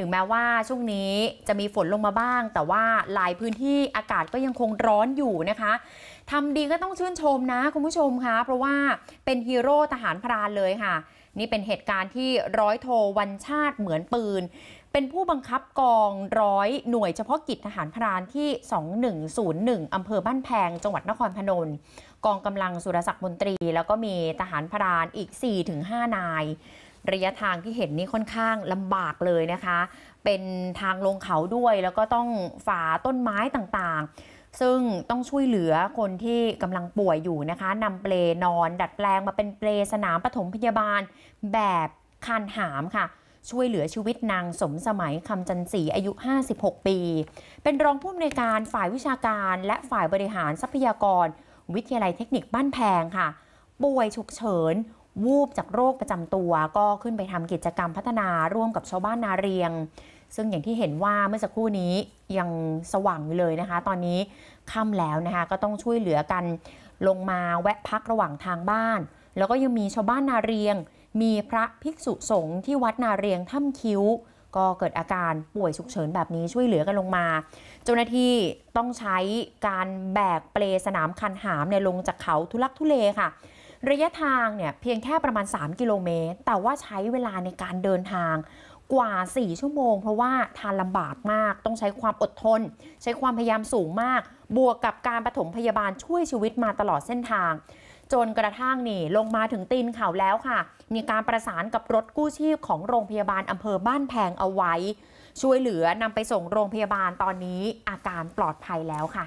ถึงแม้ว่าช่วงนี้จะมีฝนลงมาบ้างแต่ว่าหลายพื้นที่อากาศก็ยังคงร้อนอยู่นะคะทำดีก็ต้องชื่นชมนะคุณผู้ชมคะเพราะว่าเป็นฮีโร่ทหารพรานเลยค่ะนี่เป็นเหตุการณ์ที่ร้อยโทวัญชาติเหมือนปืนเป็นผู้บังคับกองร้อยหน่วยเฉพาะกิจทหารพรานที่2101อำเภอบ้านแพงจังหวัดนครพนมกองกำลังสุรศักดิ์มนตรีแล้วก็มีทหารพรานอีก 4-5 นายระยะทางที่เห็นนี่ค่อนข้างลำบากเลยนะคะเป็นทางลงเขาด้วยแล้วก็ต้องฝ่าต้นไม้ต่างๆซึ่งต้องช่วยเหลือคนที่กำลังป่วยอยู่นะคะนำเปลนอนดัดแปลงมาเป็นเปลสนามปฐมพยาบาลแบบคานหามค่ะช่วยเหลือชีวิตนางสมสมัยคำจันศรีอายุ56ปีเป็นรองผู้อำนวยการฝ่ายวิชาการและฝ่ายบริหารทรัพยากรวิทยาลัยเทคนิคบ้านแพงค่ะป่วยฉุกเฉินวูบจากโรคประจำตัวก็ขึ้นไปทำกิจกรรมพัฒนาร่วมกับชาวบ้านนาเรียงซึ่งอย่างที่เห็นว่าเมื่อสักครู่นี้ยังสว่างอยู่เลยนะคะตอนนี้ค่ำแล้วนะคะก็ต้องช่วยเหลือกันลงมาแวะพักระหว่างทางบ้านแล้วก็ยังมีชาวบ้านนาเรียงมีพระภิกษุสงฆ์ที่วัดนาเรียงถ้ำคิ้วก็เกิดอาการป่วยฉุกเฉินแบบนี้ช่วยเหลือกันลงมาเจ้าหน้าที่ต้องใช้การแบกเปลสนามคันหามเนี่ยลงจากเขาทุลักทุเลค่ะระยะทางเนี่ยเพียงแค่ประมาณ3กิโลเมตรแต่ว่าใช้เวลาในการเดินทางกว่า4ชั่วโมงเพราะว่าทานลำบากมากต้องใช้ความอดทนใช้ความพยายามสูงมากบวกกับการปฐมพยาบาลช่วยชีวิตมาตลอดเส้นทางจนกระทั่งนี่ลงมาถึงตีนเขาแล้วค่ะมีการประสานกับรถกู้ชีพของโรงพยาบาลอำเภอบ้านแพงเอาไว้ช่วยเหลือนำไปส่งโรงพยาบาลตอนนี้อาการปลอดภัยแล้วค่ะ